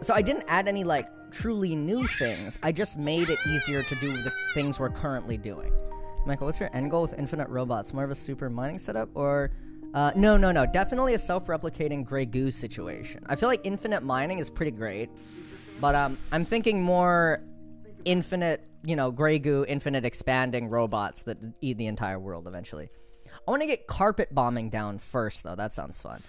So I didn't add any, like, truly new things. I just made it easier to do the things we're currently doing. Michael, what's your end goal with Infinite Robots? More of a super mining setup, or... No. Definitely a self-replicating Grey Goo situation. I feel like infinite mining is pretty great, but I'm thinking more infinite, you know, Grey Goo, infinite expanding robots that eat the entire world eventually. I want to get carpet bombing down first, though. That sounds fun.